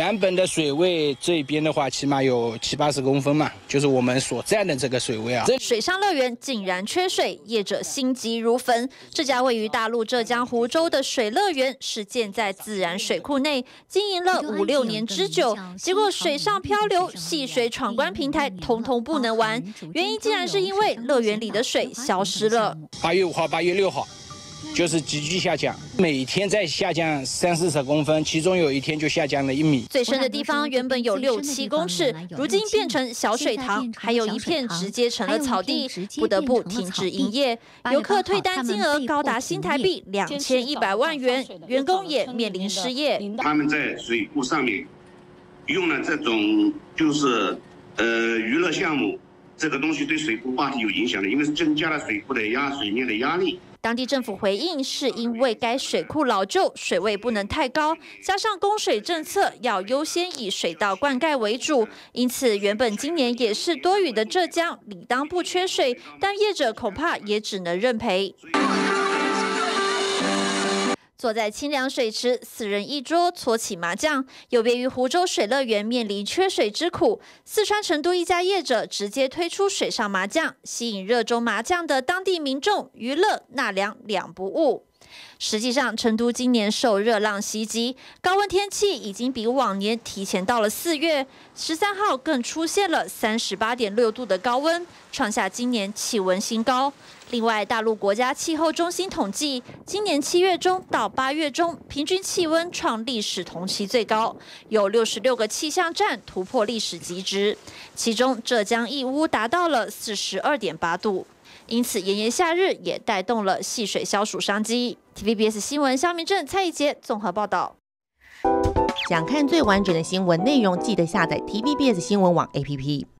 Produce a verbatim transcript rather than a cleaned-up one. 原本的水位这边的话，起码有七八十公分嘛，就是我们所在的这个水位啊。水上乐园竟然缺水，业者心急如焚。这家位于大陆浙江湖州的水乐园是建在自然水库内，经营了五六年之久，结果水上漂流、戏水闯关平台统统不能玩，原因竟然是因为乐园里的水消失了。八月五号、八月六号。 就是急剧下降，每天在下降三四十公分，其中有一天就下降了一米。最深的地方原本有六七公尺，如今变成小水塘，还有一片直接成了草地，不得不停止营业。游客退单金额高达新台币两千一百万元，员工也面临失业。他们在水库上面用了这种就是呃娱乐项目，这个东西对水库坝体有影响的，因为增加了水库的压水面的压力。 当地政府回应，是因为该水库老旧，水位不能太高，加上供水政策要优先以水稻灌溉为主，因此原本今年也是多雨的浙江，理当不缺水，但业者恐怕也只能认赔。 坐在清凉水池，四人一桌搓起麻将。有别于湖州水乐园面临缺水之苦，四川成都一家业者直接推出水上麻将，吸引热衷麻将的当地民众，娱乐纳凉两不误。 实际上，成都今年受热浪袭击，高温天气已经比往年提前到了四月。十三号更出现了三十八点六度的高温，创下今年气温新高。另外，大陆国家气候中心统计，今年七月中到八月中，平均气温创历史同期最高，有六十六个气象站突破历史极值，其中浙江义乌达到了四十二点八度。 因此，炎炎夏日也带动了戏水消暑商机。T V B S 新闻肖明正、蔡一杰综合报道。想看最完整的新闻内容，记得下载 T V B S 新闻网 A P P。